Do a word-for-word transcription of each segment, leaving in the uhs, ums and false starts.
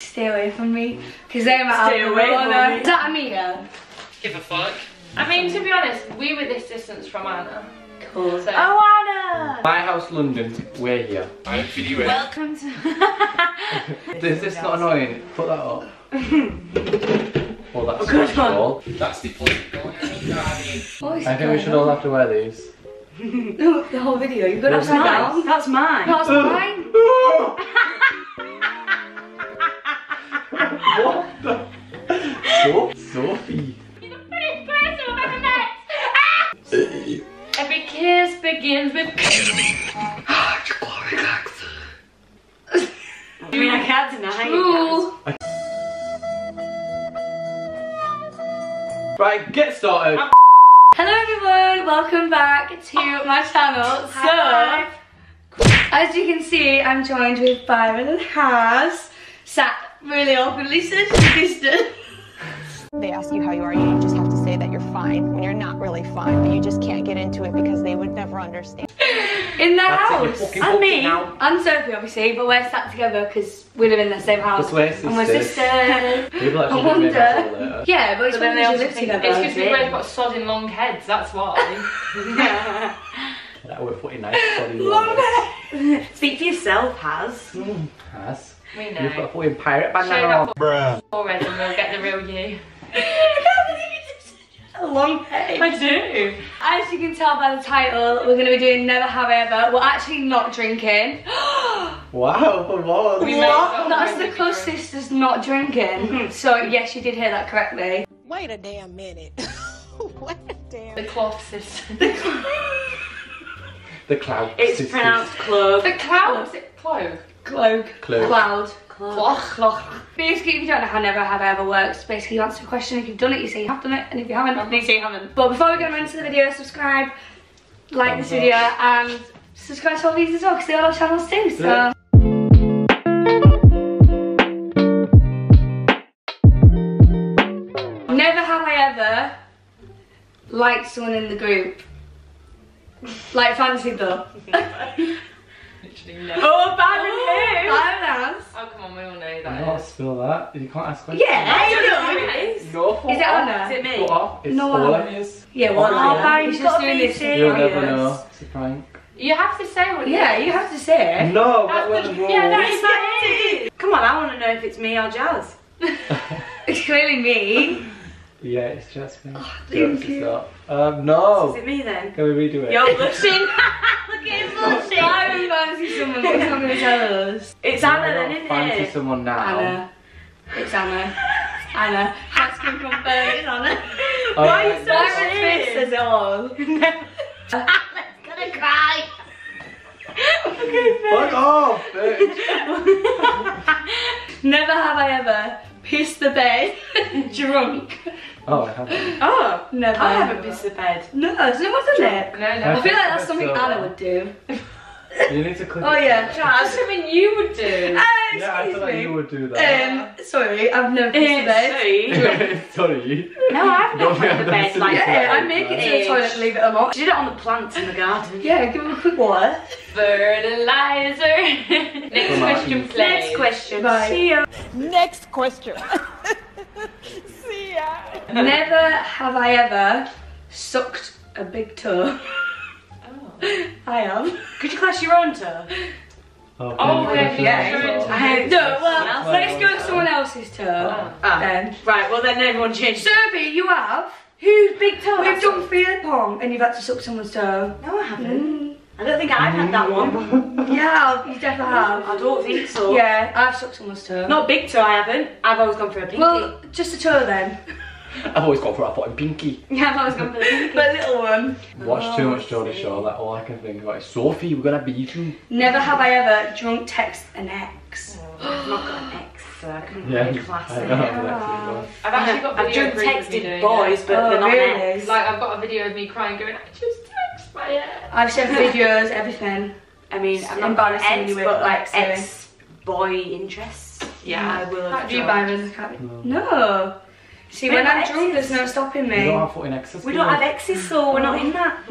Stay away from me, because they're out of the corner. Is that Amina? Give a fuck. I mean, to be honest, we were this distance from Anna. Cool. So. Oh, Anna! My house, London. We're here. I'm video. Welcome to. Is this not annoying? Put that up. Well, that's oh, good all. That's the point. I think we should all have to wear these. The whole video. You've got to have mine. That's mine. That's mine. What the? So Sophie. You're the funniest person I've ever met. Ah! Every kiss begins with. Kiss me. Ah, your glory cocks. I mean, I can't deny it, guys. Right, get started. I'm Hello everyone, welcome back to my channel. Hi, so, five. As you can see, I'm joined with Byron and Haz, sat really awkwardly such a distance. They ask you how you are, you just have to say that you're fine when you're not really fine, but you just can't get into it because they would never understand. In their house, and me, and Sophie obviously, but we're sat together because we live in the same house. We're sisters. And we're sisters. People actually I wonder. Yeah, but it's when they all live together. It's because we've both got sodding long heads, that's why. That would put it nice, sodding long heads. Speak for yourself, Haz. Mm, Haz. We know. You've got a fucking pirate bandana on. Already, and we'll get the real you. I can't believe you did such a long page. I do. As you can tell by the title, we're going to be doing Never Have Ever. We're actually not drinking. Wow, come on. We what? That's the Clough sisters not drinking. So, yes, you did hear that correctly. Wait a damn minute. Wait a damn minute. The Clough sisters. The Clough. The Clough sisters. It's pronounced Clough. The Clough. Clough. Clough. Cloud. Clough. Clough. Basically, if you don't know how Never Have Ever works, basically you answer a question. If you've done it, you say you have done it, and if you haven't, then you say you haven't. But before we go into the video, subscribe, like Thumbs this video, up. and subscribe to all these as well, because they all have channels too, so... Yeah. Never have I ever liked someone in the group. Like fancy though. No. Oh, Byron who? Byron has. Oh, come on, we all know that. I can't spill that. You can't ask questions. Yeah, I don't know. Your fault. Is it Anna? Is it me? Off. It's no, all it is. Yeah, well, Byron's just doing this. You'll never know. It's a prank. You have to say what it is. Yeah, you have to say it. No, that was wrong. Yeah, that is that it. Come on, I want to know if it's me or Jazz. It's clearly me. Yeah, it's Jasmine. Oh, thank you. Um, no. Is it me then? Can we redo it? You're blushing. Look at him blushing. Byron fancy someone, but he's not going to tell us. It's Anna then, isn't it? Fancy someone now. Anna. It's Anna. Anna. Hats can confirm it's Anna. Why are you so Byron's face says it all. Anna's going to cry. Fuck off, bitch. Never have I ever pissed the bed drunk. Oh, I haven't. Oh, never. I haven't pissed the bed. No, there's no one's in it. No, no. I, I feel like that's something so Anna would do. You need to click. Oh, yeah. That's something you would do. Uh, excuse yeah, I thought me. you would do that. Um, sorry, I've never pissed the bed. Sorry. Sorry. No, I've never pissed the bed like that. Yeah, I make it to the toilet and leave it alone. She did it on the plants in the garden. Yeah, give them a quick water. Fertilizer. Next question, please. Next question. Bye. See ya. Next question. See ya. Never have I ever sucked a big toe. Oh. I am. Could you clash your own toe? Oh, oh yeah, yeah. I have. No, well, let's go with someone else's toe. Oh. Ah. Then. Right, well then everyone changed. Sophie, you have. Who's big toe? We've done field pong and you've had to suck someone's toe. No, I haven't. Mm. I don't think I've had that one. Yeah, you definitely have. I don't think so. Yeah, I've sucked someone's toe. Not big toe, I haven't. I've always gone for a pinky. Well, just a toe then. I've always gone for a fucking pinky. Yeah, I've always gone for the pinky. But little one. Watch oh, too much Geordie Shore, that's all I can think about. Is, Sophie, we're gonna beat you. Never have I ever drunk text an ex. Oh, I've not got an ex, so I couldn't yeah, really class it. I've actually got I've video drunk texted boys, but oh, they're not really? Like, I've got a video of me crying going, I just Yeah. I've sent videos, everything. I mean, I'm not embarrassing ex, you with but like ex-boy interests. Yeah, I will. Have you, Byron? No. no. See, we when I'm drunk, there's no stopping me. We don't have fucking exes. We don't have exes, so we're not in that.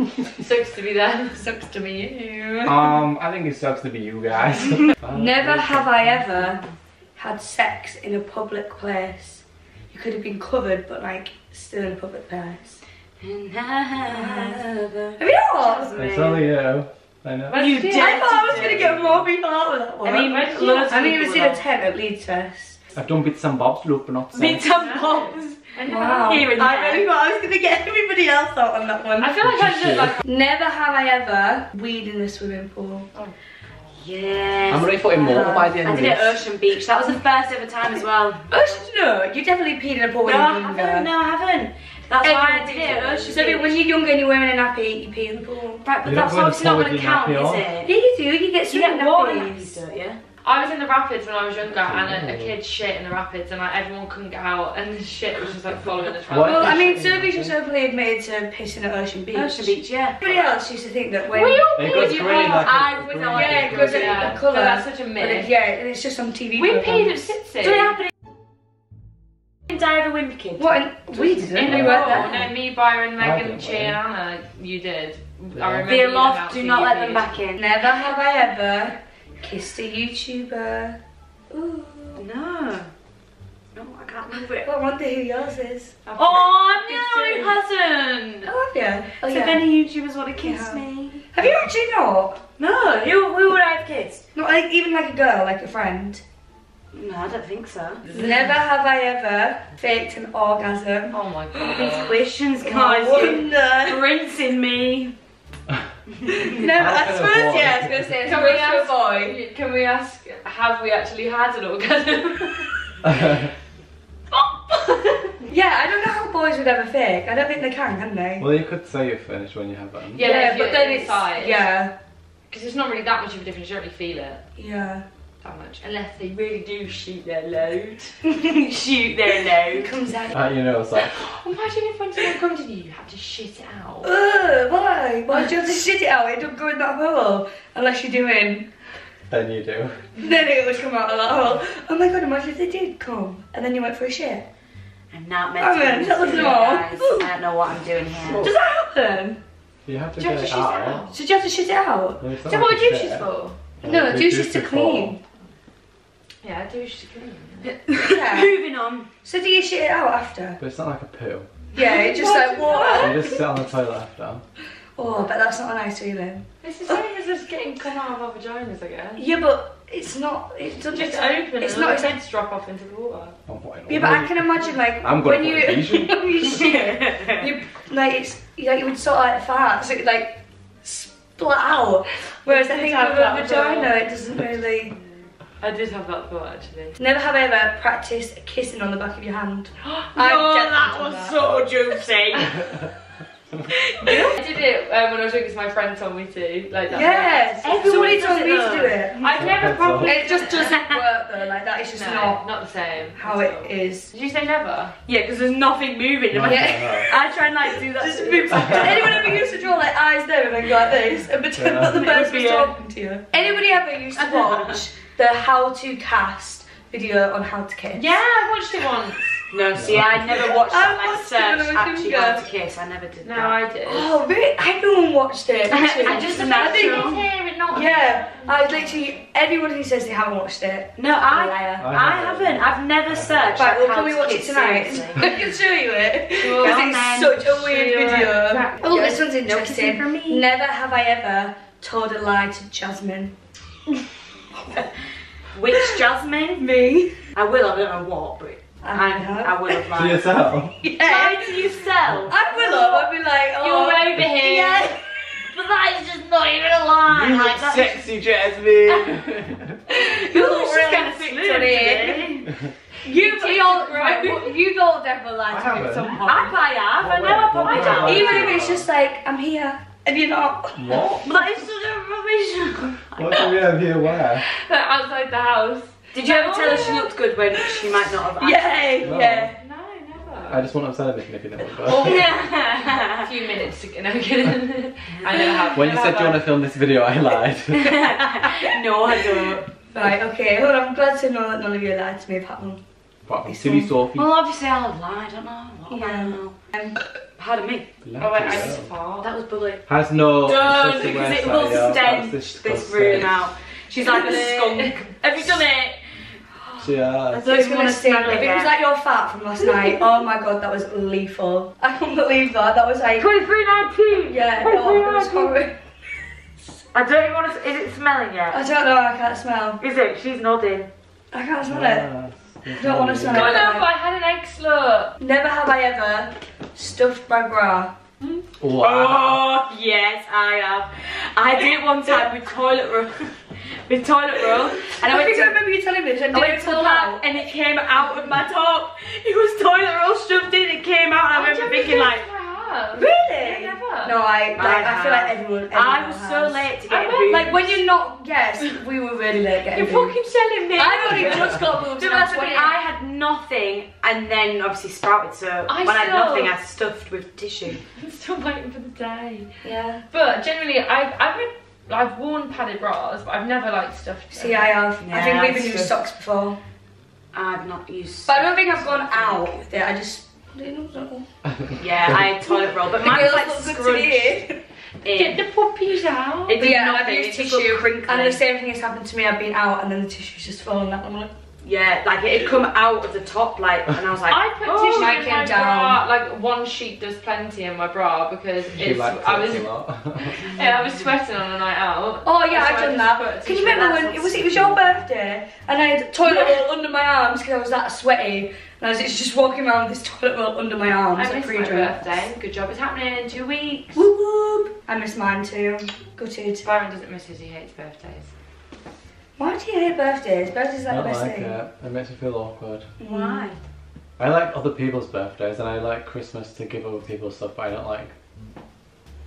Sucks to be them. Sucks to be you. Um, I think it sucks to be you guys. Never have I ever had sex in a public place. You could have been covered, but like still in a public place. And I have you not? It's only you. I know. Well, you did. I thought I was going to get more people out of that one. I mean, I mean, it was in a tent at Leeds Fest. I've done bits and bobs, loop and ups. Bits and bobs. Wow. Here and I really thought I was going to get everybody else out on that one. I feel like I did. Like never have I ever weed in the swimming pool. Oh. Yes. I'm ready for it more by the end of this. I did it at Ocean Beach. That was the first ever time as well. Ocean? No, you definitely peed in a pool when you were younger. No, I haven't. No, I haven't. That's Everyone why I did it at Ocean so Beach. So when you're younger and you're wearing a nappy, you pee in the pool. Right, but you that's obviously not going to count, is it? Yeah, you do. You get swimming nappies, don't you? I was in the rapids when I was younger, and a, a kid shit in the rapids, and like everyone couldn't get out, and the shit was just like following the trail. Well, I mean, Sophie just openly admitted to pissing at Ocean Beach. Ocean Beach, yeah. Everybody else used to think that when you peed, you peed. I would not. Yeah, it goes in the colour. So that's such a myth. It, yeah, and it's just on T V. We peed at Sitsi. Did it happen in Diary of a Wimpy Kid? What? In, we didn't. In the world. No, me, Byron, Megan, Chi, and Anna. You did. I remember. Be aloft. Do not let them back in. Never have I ever. Kissed a YouTuber. Ooh. No. No, I can't remember it. Well, I wonder who yours is. I've oh, I'm the only person. Oh, have you? Oh, so yeah. If any YouTubers want to kiss yeah. me. Have you actually not? No. Who, who would I have kissed? Not like, even like a girl, like a friend? No, I don't think so. Never have I ever faked an orgasm. Oh my god. These questions, guys. You're rinsing me. No, I suppose, yeah, I was going to say, can we ask, boy, can we ask, have we actually had an orgasm? Yeah, I don't know how boys would ever fake. I don't think they can, can they? Well, you could say you're finished when you have one. Yeah, yeah, but then it's, yeah. Because it's not really that much of a difference, you don't really feel it. Yeah. That much. Unless they really do shoot their load. Shoot their load. Comes out. Uh, you know, it's like. Imagine if when someone comes to you, you have to shit it out. Ugh, why? Why do you have to shit it out? It don't go in that hole. Unless you're doing. Then you do. Then it would come out of that hole. Oh my god, imagine if they did come. And then you went for a shit. I'm not meant I mean, to. That was wrong. Guys. I don't know what I'm doing here. Does that happen? You have to do you have to shit it out. out. So do you have to shit it out? No, so like what are douches for? Yeah, no, douche douches to clean. Fall. Yeah, I do shit it out. Yeah. Moving on. So do you shit it out after? But it's not like a poo. Yeah, it's just like water. You just sit on the toilet after. Oh, but that's not a nice feeling. It's the same as us getting come out of our vaginas, I guess. Yeah, but it's not. It doesn't just open. It's not going to drop off into the water. Yeah, but I can imagine like I'm when you you shit, you like it's like you would sort of like fart, so it like splat out. Whereas I think out of a vagina, it doesn't really. I did have that thought actually. Never have I ever practiced kissing on the back of your hand. No, that was that. so juicy. I did it um, when I was young because my friend told me to. Like that. Yes, everybody told me to do it. I've never probably. It just doesn't work though. Like that is just no, not not the same. How it all. is. Did you say never? Yeah, because there's nothing moving. No, yeah. I try and like do that. Just move. Anyone ever used to draw like eyes there and then go like this and pretend that the person was talking to you? Anybody ever used to watch? The how to cast video on how to kiss. Yeah, I watched it once. No, see, yeah. I never watched that. I like search actually how to kiss. I never did. No, that. I did. Oh, really? Everyone watched it. I just imagine. Yeah, I literally everyone who says they haven't watched it. No, I, I, I haven't. I've never searched. Right, well, can we watch it tonight? I can show you it. Because it's such a weird video. Oh, this one's interesting. For me. Never have I ever told a lie to Jasmine. Which Jasmine? Me. I will, I don't know what, but I, I, I will have lied. To yourself? Yeah. Lie to yourself? I will have, I'll be like, oh. You're over here. Yeah. But that is just not even a lie. You like, look sexy, Jasmine. You're really kind of slim. You've all, right, you've all definitely lied to me at some point. I have, I know, but I don't. Even if it's just like, I'm here. And you're not. What? That is such a rubbish. What do we have here? Where? Like outside the house. Did you no, ever tell her she looked good when she might not have? Yeah, no. yeah. No, never. I just want to upset everything if you never. Oh yeah. A few minutes to get no kidding. I know how. When you said you want to film this video, I lied. No, I don't. Right. Okay. Well, I'm glad to know that none of you lied to me about one. What? Silly Sophie. Well, obviously I'll lie. I don't know. What yeah. I don't know. Um, Pardon me. Black oh wait, I just fart. That was bully. Has no. Don't because it will stench this room out. She's like a skunk. Have you done it? Yeah. I don't want to smell it. If it was like your fat from last night, oh my god, that was lethal. I can't believe that. That was like twenty-three nineteen. Yeah. No, it was horrible. I don't even want to. Is it smelling yet? I don't know. I can't smell. Is it? She's nodding. I can't smell yeah. it. I don't want to smell it. I don't know if I had an egg slut. Never have I ever stuffed my bra. Wow. Oh, yes, I have. I did it one time with toilet roll. With toilet roll. And I, I went think to, I remember you telling me this. I went to the lab and it came out of my top. It was toilet roll shoved in, it came out. And I, I remember thinking like, really? Yeah, never. No, I. Like, I, I feel like everyone. everyone I was has. so late to get boobs. Like when you're not. Yes, we were really late getting. You're boobs. fucking selling me. I only just got boobs. No, that's when I had nothing, and then obviously sprouted. So I when I had nothing, I stuffed with tissue. I'm still waiting for the day. Yeah. But generally, I've I've I've worn padded bras, but I've never like stuffed. See, I have. Yeah, I think we've even used socks before. I've not used. But I don't think I've gone out with it. I just. Yeah, I had toilet roll, but mine was like scrunched. Get the puppies out. It did yeah, nothing. I've used tissue, and the same thing has happened to me. I've been out, and then the tissue's just fallen out. I'm like, yeah, like it had come out of the top, like, and I was like, I put oh, tissue I in my down. bra. Like one sheet does plenty in my bra because it's. I was, yeah, I was sweating on a night out. Oh yeah, I've done that. Can you remember when it was? It was your birthday, and I had toilet roll under my arms because I was that sweaty. And I was just walking around with this toilet roll under my arms. I missed my birthday. Good job, it's happening in two weeks. Whoop whoop. I miss mine too. Gutted. Byron doesn't miss his, he hates birthdays. Why do you hate birthdays? Birthdays are like the best thing. I don't like it. It makes me feel awkward. Why? I like other people's birthdays and I like Christmas to give other people stuff, but I don't like...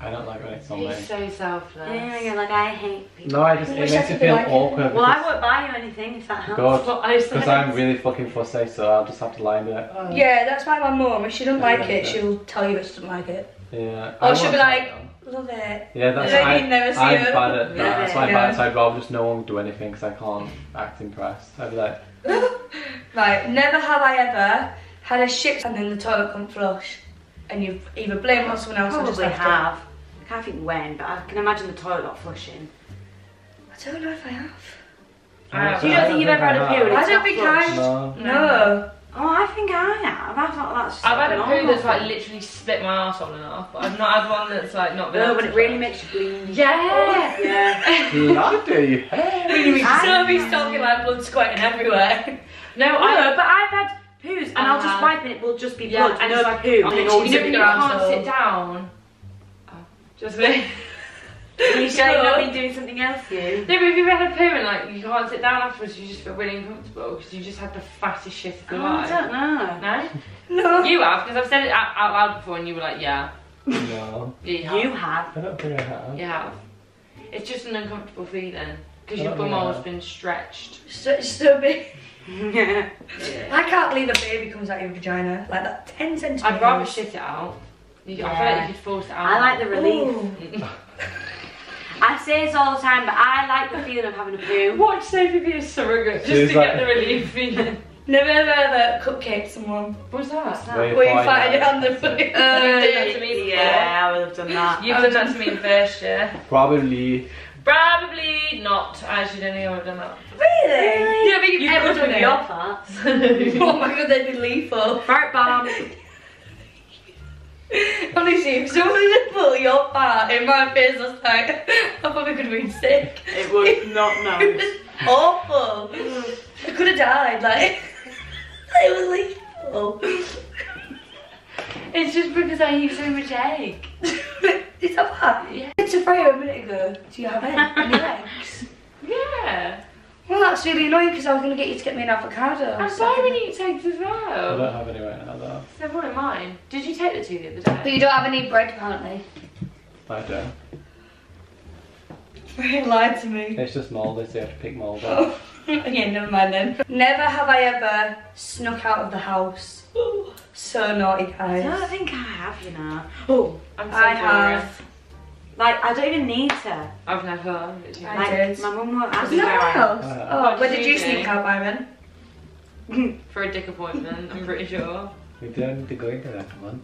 I don't like when it's on me. He's so selfless. Yeah, you're like, I hate people. No, I just, it makes you feel awkward. Well, I won't buy you anything if that helps. God, because I'm really fucking fussy, so I'll just have to lie in it. Oh. Yeah, that's why my mum, if she doesn't like it, she'll tell you that she doesn't like it. Yeah. Or she'll be like, love it. Yeah, that's why I'm bad at that. That's why I'm bad, so I'd rather just no one do anything because I can't act impressed. I'd be like... Right, never have I ever had a shit and then the toilet come flush. And you either blame on someone else or just left it. I can't think when, but I can imagine the toilet not flushing. I don't know if I have. Uh, so you don't, don't think you've ever had a poo and it's I don't think I no. no. Oh, I think I have. I've not that's I've had a poo that's like literally split my arse on and off, but I've not had one that's like not been. No, but it really makes you bleed. Yeah. Oh, yeah. Bloody hell. Sophie's talking like blood squirting everywhere. No, I know, but I've had poos and I'll just wipe and it will just be blood. I know, like poo. You know, you can't sit down. Just me. Are you sure you've not been doing something else, you? No, but if you've had a poo and like you can't sit down afterwards, you just feel really uncomfortable because you just had the fattest shit of your life. I don't know. No? No. You have, because I've said it out, out loud before and you were like, yeah. No. Yeah, you, have. you have. I don't think I have. You have. It's just an uncomfortable feeling because your bum hole's been stretched. So, so big. Yeah. I can't believe a baby comes out of your vagina like that. ten centimetres. I'd rather shit it out. You, yeah. I feel like you could force it out. I like the relief. I say this all the time, but I like the feeling of having a poo. Watch Sophie be a surrogate just to like... get the relief feeling. Never ever ever cupcake someone. What's that? What's that? Where you, Where you find it on the foot. Uh, You've done that to me. Yeah, I would have done that. You've done that to me first, yeah. Probably. Probably not. I actually don't think I've done that. Really? really? You don't think you've ever done your parts? Oh my god, they'd be lethal. Right, Bob. Honestly, if somebody did put your fart in my face last night, I probably could have been sick. It was not nice. It was awful. I could have died, like, it was like, oh. It's just because I eat so much egg. Is that bad? Yeah. It's a fire a minute ago. Do you have egg in your eggs? Yeah. Well, that's really annoying because I was going to get you to get me an avocado. And Byron eats eggs as well. I don't have any right now, though. So I've wanted mine. Did you take the two the other day? But you don't have any bread, apparently. I don't. Brian lied to me. It's just mouldy, so you have to pick mould up. Yeah, never mind then. Never have I ever snuck out of the house. So naughty, guys. I don't think I have, you know. Oh, I'm so I hilarious. have. Like, I don't even need to. I've never. Did you? I like, did. My mum won't ask me. No one else. Oh, oh where did you sneak out, Byron? For a dick appointment, I'm pretty sure. We don't need to go into that one.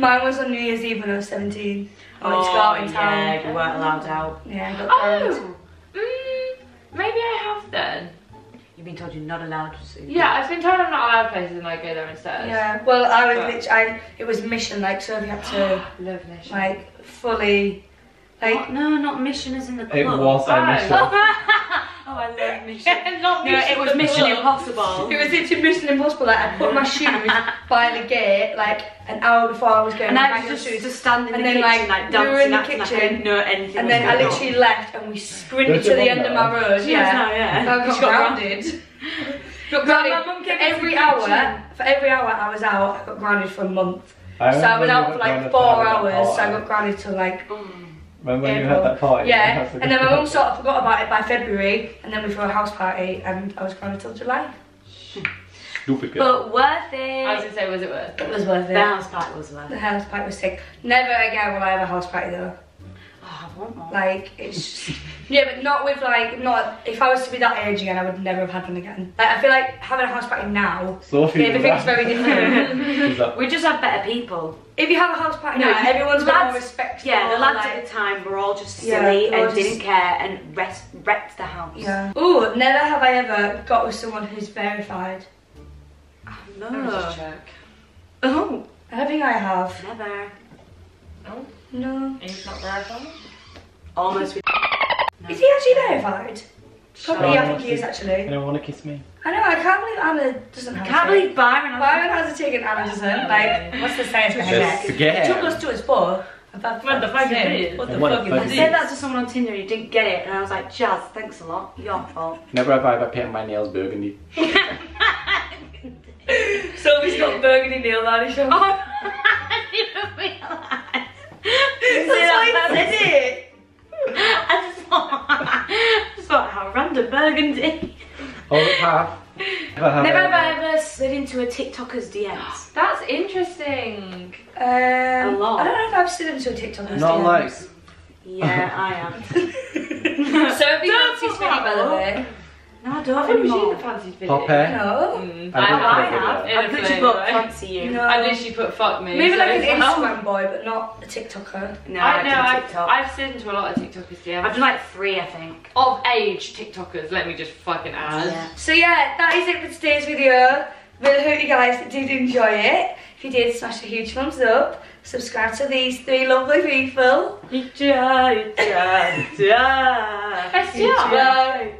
Mine was on New Year's Eve when I was seventeen. I went to go out in town. Yeah, you weren't allowed out. Yeah, I got burned. Oh, mm, maybe I have then. You've been told you're not allowed to see. Yeah, I've been told I'm not allowed places and I go there instead. Yeah, well, I was literally, I, it was mission, like, so we had to, love mission. like, fully, like, what? no, not mission as in the book. It was a mission. Oh, I love mission. not no, mission it was mission book. impossible. It was literally mission impossible. Like, I put my shoes by the gate, like, an hour before I was going. And I was just, just standing in the kitchen, like, like dancing. We were in the kitchen. Like, no, anything. And then I literally on. left and we sprinted to the end of my road. Yeah, now, yeah. I got grounded. Got grounded. Every hour, for every hour I was out, I got grounded for a month. I so I was out for like four hours. So I got grounded till like. Remember when you had that party? Yeah, and, and then my mum sort of forgot about it by February, and then we threw a house party, and I was grounded until July. Stupid girl. But worth it. I was going to say, was it worth it? It was worth it. The house party was worth it. The house party was sick. Never again will I have a house party though. Oh, I want one. Like, it's just... yeah, but not with like, not... If I was to be that age again, I would never have had one again. Like, I feel like having a house party now, Sophie, everything's very different. We just have better people. If you have a house party no, now, everyone's got more respect. Yeah, the lads like, at the time were all just silly yeah, and just, didn't care and rest, wrecked the house. Yeah. Ooh, never have I ever got with someone who's verified. Oh, no. Let me just check. Oh. I don't think I have. Never. No? No. He's not verified? Almost. With no. Is he actually verified? Probably, I think he is actually. I don't want to kiss me. I know, I can't believe Anna doesn't have I can't believe Byron has Byron has a tick and Anna doesn't. Like, what's the saying for It took us to us four. About what the fuck is it? What the fuck is it? I said that to someone on Tinder and he didn't get it and I was like, Jazz, thanks a lot, your fault. Never have I ever painted my nails burgundy. Sophie's got burgundy nail varnish on. Oh, I didn't realise. That's why you said it. I just thought, I just thought how random burgundy. Hold up half. Never have I ever, ever slid into a TikToker's D Ms. That's interesting. Um, a lot. I don't know if I've slid into a TikToker's Not D Ms. Not like. Yeah, I am. Sophie fancies Billy, by the way. No, I don't. I've never seen the fancies Billy. Poppy. No. Mm. I, I, I have. I've literally put fancy you. No. I've literally put fuck me. Maybe so like an Instagram boy, but not a TikToker. No, I, I've no, done I've, TikTok. I've slid into a lot of TikTokers D Ms. I've done like three, I think. Of age TikTokers, let me just fucking add. Yeah. So yeah, that is it for today's video. Really hope you guys did enjoy it. If you did, smash a huge thumbs up. Subscribe to these three lovely people. Icha, icha, icha.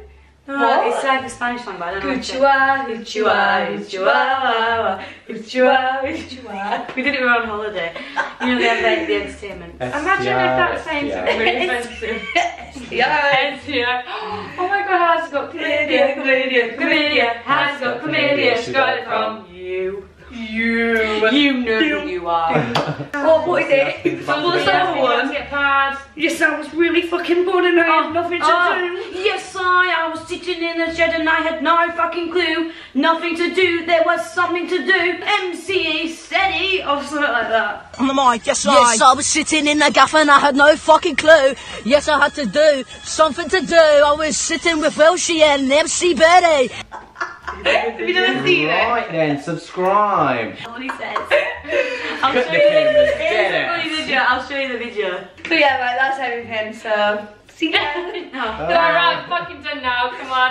What? It's like a Spanish song, but I don't know. Uchua, uchua, uchua, uchua, uchua. We did it when we were on holiday. You know, they have like the entertainment. Imagine if that was saying something really offensive. S T I. Oh my god, has got chlamydia, chlamydia, chlamydia. Has got chlamydia. She got it from you. You. You know who you are. Oh, what is it? What's the other one? Get pad. Yes, I was really fucking bored and I had nothing to do. Yes, I. I was sitting in the shed and I had no fucking clue. Nothing to do. There was something to do. M C E, steady, or something like that. On the mic. Yes, I. Yes, I was sitting in the gaff and I had no fucking clue. Yes, I had to do something to do. I was sitting with Wilshie and M C Betty. Have you never seen it? Right then, subscribe. What he says. I'll show you the video. I'll show you the video. But yeah, right, that's everything. So see you guys. No, alright, fucking done now. Come on.